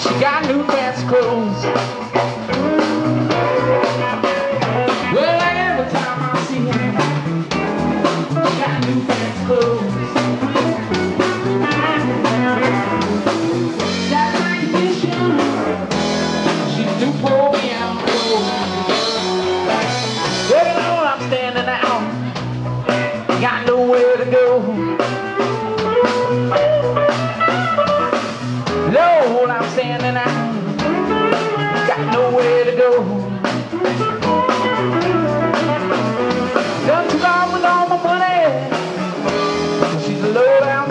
She got new dance clothes. Well, every time I see her, she got new dance clothes. That's my condition. She's too poor me out of the road. Well, now I'm standing out, got nowhere to go. Standing out, got nowhere to go. Done took off with all my money. She's a low down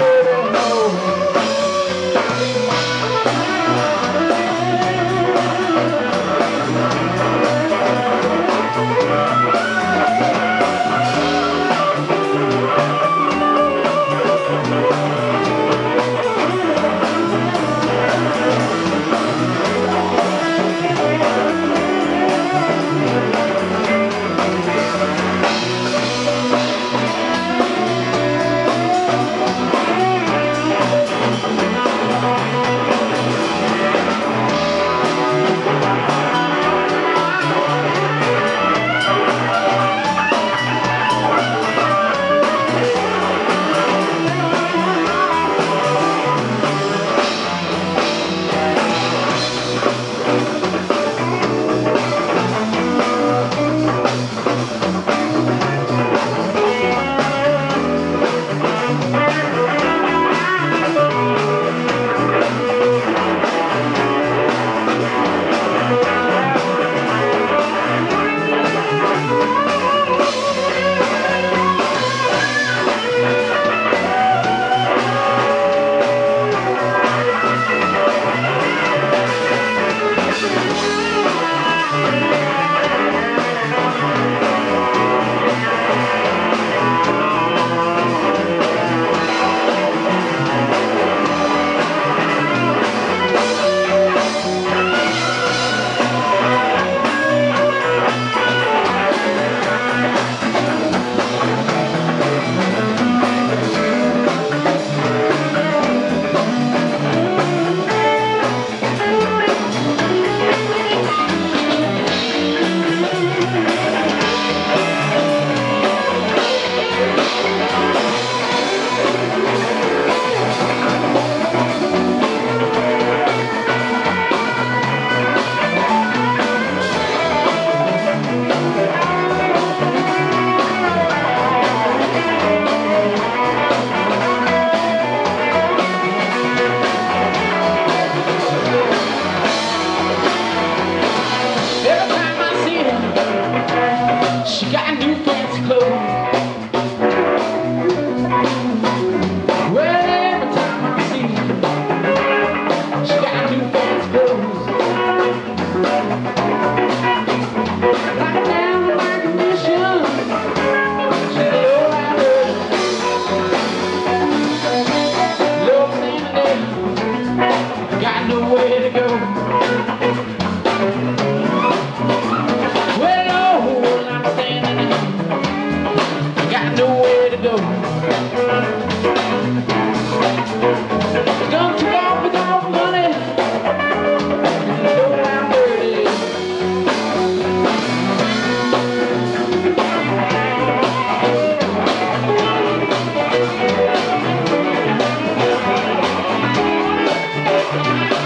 baby, no.